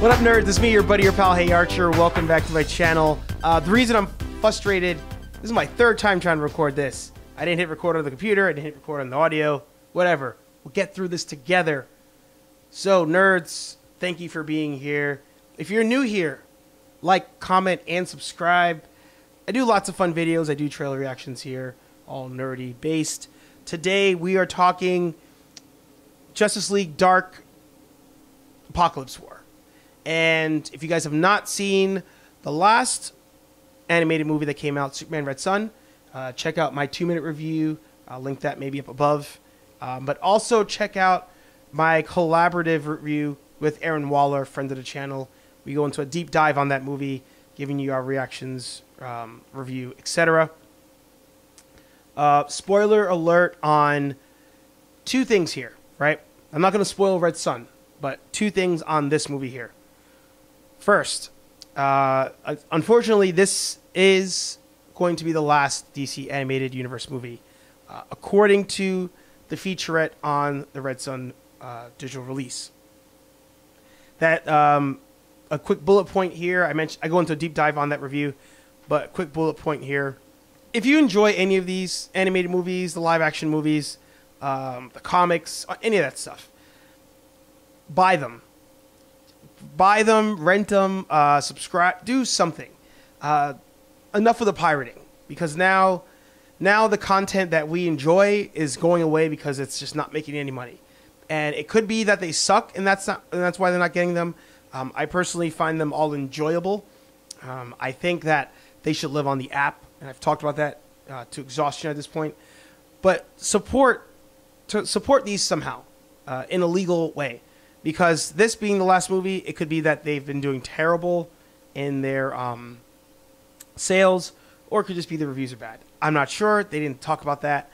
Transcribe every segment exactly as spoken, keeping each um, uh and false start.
What up, nerds? It's me, your buddy, your pal, HeyArcher. Welcome back to my channel. Uh, the reason I'm frustrated, this is my third time trying to record this. I didn't hit record on the computer. I didn't hit record on the audio. Whatever. We'll get through this together. So, nerds, thank you for being here. If you're new here, like, comment, and subscribe. I do lots of fun videos. I do trailer reactions here, all nerdy based. Today, we are talking Justice League Dark Apokolips War. And if you guys have not seen the last animated movie that came out, Superman Red Sun, uh, check out my two-minute review. I'll link that maybe up above. Um, but also check out my collaborative review with Aaron Waller, friend of the channel. We go into a deep dive on that movie, giving you our reactions, um, review, et cetera. Uh, spoiler alert on two things here, right? I'm not going to spoil Red Sun, but two things on this movie here. First, uh, unfortunately, this is going to be the last D C Animated Universe movie, uh, according to the featurette on the Red Sun uh, digital release. That... Um, A quick bullet point here. I mentioned I go into a deep dive on that review, but a quick bullet point here. If you enjoy any of these animated movies, the live action movies, um, the comics, any of that stuff, buy them. Buy them, rent them, uh, subscribe, do something. Uh, enough with the pirating, because now, now the content that we enjoy is going away because it's just not making any money, and it could be that they suck, and that's not, and that's why they're not getting them. Um, I personally find them all enjoyable. Um, I think that they should live on the app, and I've talked about that uh, to exhaustion at this point. But support to support these somehow uh, in a legal way, because this being the last movie, it could be that they've been doing terrible in their um, sales, or it could just be the reviews are bad. I'm not sure. They didn't talk about that.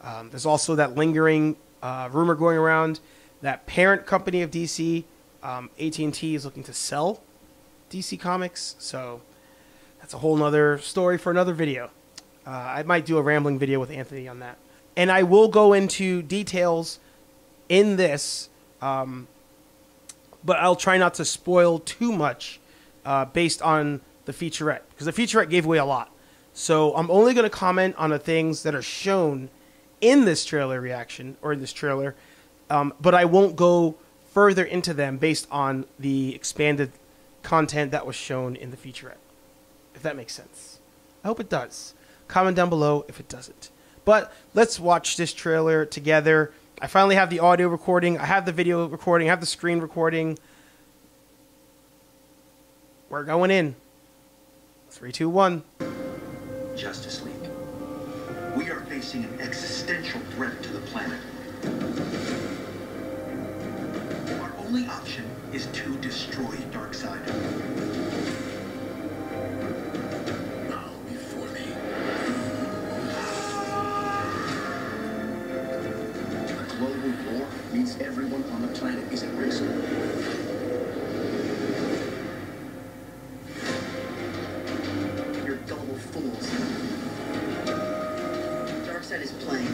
Um, there's also that lingering uh, rumor going around that parent company of D C. Um, A T and T is looking to sell D C Comics, so that's a whole nother story for another video. Uh, I might do a rambling video with Anthony on that. And I will go into details in this, um, but I'll try not to spoil too much uh, based on the featurette, because the featurette gave away a lot. So I'm only going to comment on the things that are shown in this trailer reaction, or in this trailer, um, but I won't go further into them based on the expanded content that was shown in the featurette. If that makes sense. I hope it does. Comment down below if it doesn't. But let's watch this trailer together. I finally have the audio recording. I have the video recording. I have the screen recording. We're going in. Three, two, one. Justice League. We are facing an existential threat to the planet. The only option is to destroy Darkseid. Bow before me. A global war means everyone on the planet is at risk. You're gullible fools. Darkseid is playing.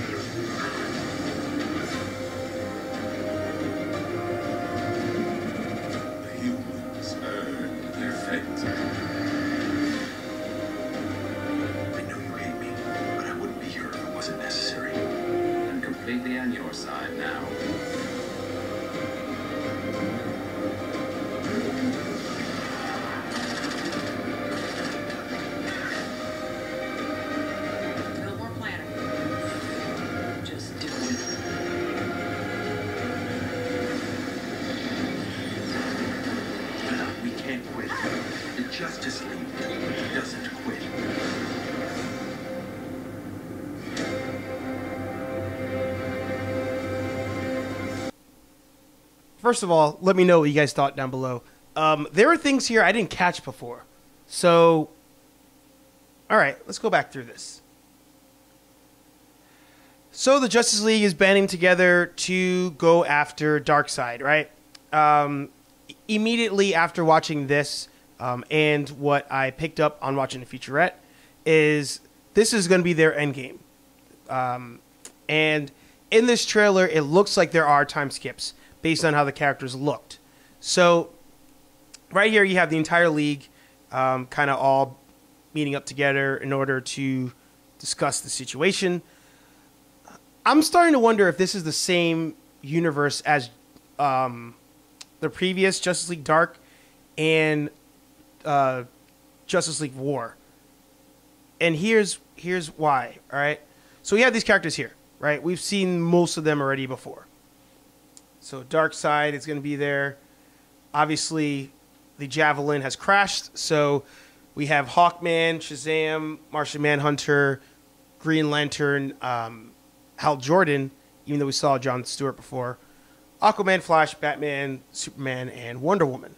Justice League doesn't quit. First of all, let me know what you guys thought down below. Um, there are things here I didn't catch before. So, all right, let's go back through this. So the Justice League is banding together to go after Darkseid, right? Um, immediately after watching this, Um, and what I picked up on watching the featurette is this is going to be their end game. Um, and in this trailer, it looks like there are time skips based on how the characters looked. So right here you have the entire league um, kind of all meeting up together in order to discuss the situation. I'm starting to wonder if this is the same universe as um, the previous Justice League Dark and uh, Justice League War. And here's here's why, all right? So we have these characters here, right? We've seen most of them already before. So Darkseid is going to be there. Obviously, the Javelin has crashed, so we have Hawkman, Shazam, Martian Manhunter, Green Lantern, um, Hal Jordan, even though we saw John Stewart before, Aquaman, Flash, Batman, Superman, and Wonder Woman.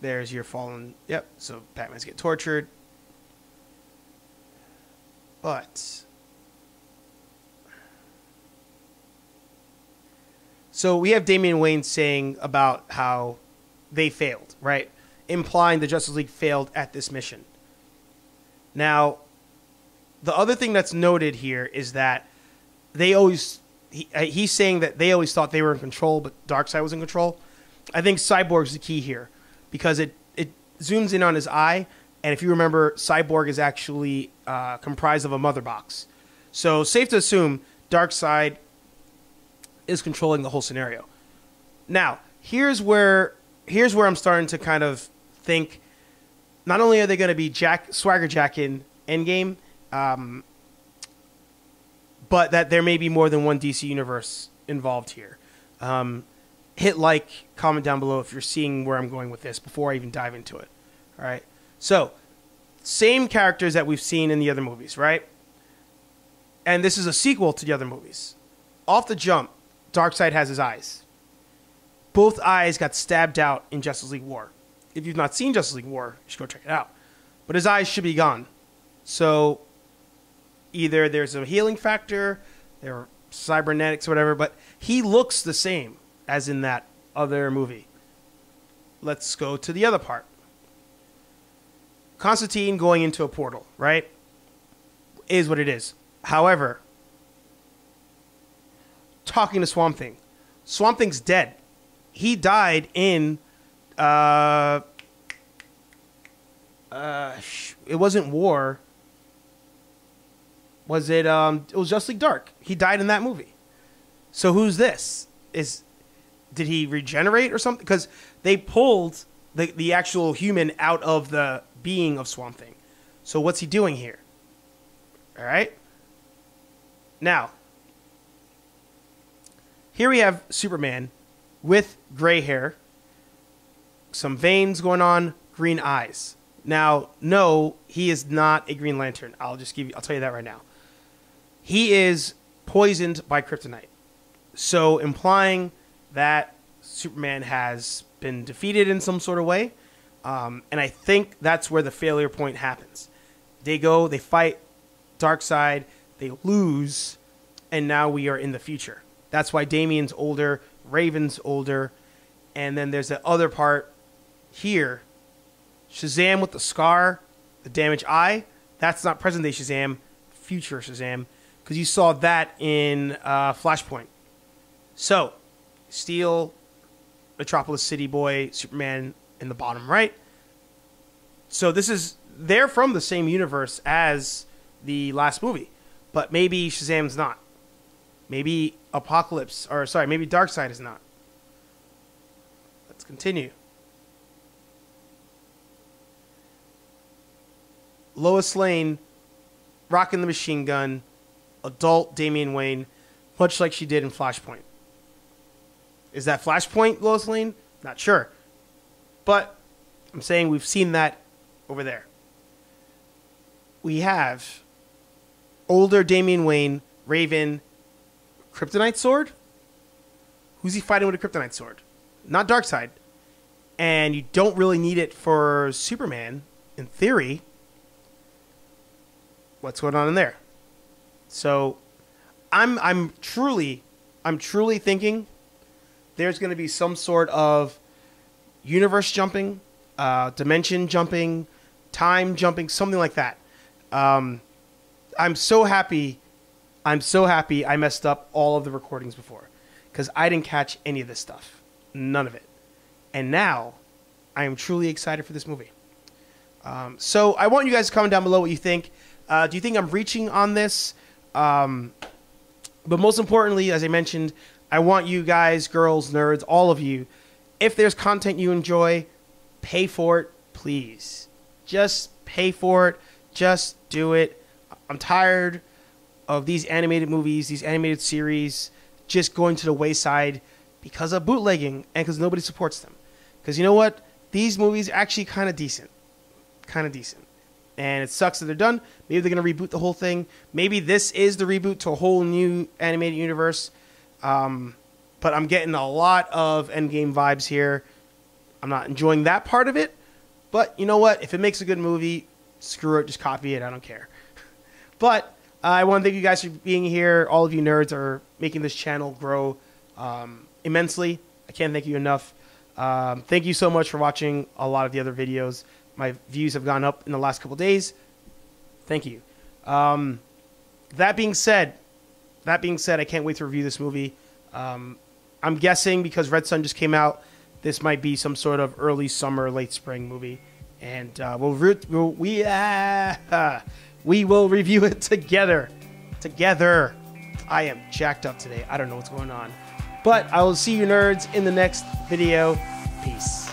There's your fallen... Yep, so Batman's getting tortured. But... So we have Damian Wayne saying about how they failed, right? Implying the Justice League failed at this mission. Now... The other thing that's noted here is that they always, he, he's saying that they always thought they were in control, but Darkseid was in control. I think Cyborg's the key here because it, it zooms in on his eye. And if you remember, Cyborg is actually uh, comprised of a mother box. So safe to assume Darkseid is controlling the whole scenario. Now, here's where, here's where I'm starting to kind of think, not only are they going to be Jack, Swagger Jack in Endgame, Um, but that there may be more than one D C universe involved here. Um, hit like, comment down below if you're seeing where I'm going with this before I even dive into it. All right. So, same characters that we've seen in the other movies, right? And this is a sequel to the other movies. Off the jump, Darkseid has his eyes. Both eyes got stabbed out in Justice League War. If you've not seen Justice League War, you should go check it out. But his eyes should be gone. So... Either there's a healing factor, there are cybernetics, whatever, but he looks the same as in that other movie. Let's go to the other part. Constantine going into a portal, right? Is what it is. However, talking to Swamp Thing. Swamp Thing's dead. He died in... Uh, uh, it wasn't war... Was it, um, it was Justice League Dark. He died in that movie. So who's this? Is, did he regenerate or something? Because they pulled the, the actual human out of the being of Swamp Thing. So what's he doing here? All right. Now, here we have Superman with gray hair, some veins going on, green eyes. Now, no, he is not a Green Lantern. I'll just give you, I'll tell you that right now. He is poisoned by kryptonite. So implying that Superman has been defeated in some sort of way. Um, and I think that's where the failure point happens. They go, they fight Darkseid, they lose, and now we are in the future. That's why Damian's older, Raven's older, and then there's the other part here. Shazam with the scar, the damaged eye, that's not present-day Shazam, future Shazam. Because you saw that in uh, Flashpoint. So, Steel, Metropolis City Boy, Superman in the bottom right. So this is, they're from the same universe as the last movie. But maybe Shazam's not. Maybe Apocalypse, or sorry, maybe Darkseid is not. Let's continue. Lois Lane, rocking the machine gun, adult Damian Wayne, much like she did in Flashpoint. Is that Flashpoint, Lois Lane? Not sure. But I'm saying we've seen that over there. We have older Damian Wayne, Raven, kryptonite sword? Who's he fighting with a kryptonite sword? Not Darkseid. And you don't really need it for Superman, in theory. What's going on in there? So, I'm I'm truly, I'm truly thinking there's going to be some sort of universe jumping, uh, dimension jumping, time jumping, something like that. Um, I'm so happy, I'm so happy I messed up all of the recordings before because I didn't catch any of this stuff, none of it. And now I am truly excited for this movie. Um, so I want you guys to comment down below what you think. Uh, do you think I'm reaching on this? Um, but most importantly, as I mentioned, I want you guys, girls, nerds, all of you, if there's content you enjoy, pay for it, please. Just pay for it. Just do it. I'm tired of these animated movies, these animated series, just going to the wayside because of bootlegging and because nobody supports them. Because you know what? These movies are actually kind of decent. Kind of decent. And it sucks that they're done. Maybe they're going to reboot the whole thing. Maybe this is the reboot to a whole new animated universe. Um, but I'm getting a lot of End Game vibes here. I'm not enjoying that part of it. But you know what? If it makes a good movie, screw it. Just copy it. I don't care. But uh, I want to thank you guys for being here. All of you nerds are making this channel grow um, immensely. I can't thank you enough. Um, thank you so much for watching a lot of the other videos. My views have gone up in the last couple days. Thank you. Um, that being said, that being said, I can't wait to review this movie. Um, I'm guessing because Red Sun just came out, this might be some sort of early summer, late spring movie, and uh, we'll, re we'll we uh, we will review it together, together. I am jacked up today. I don't know what's going on, but I will see you nerds in the next video. Peace.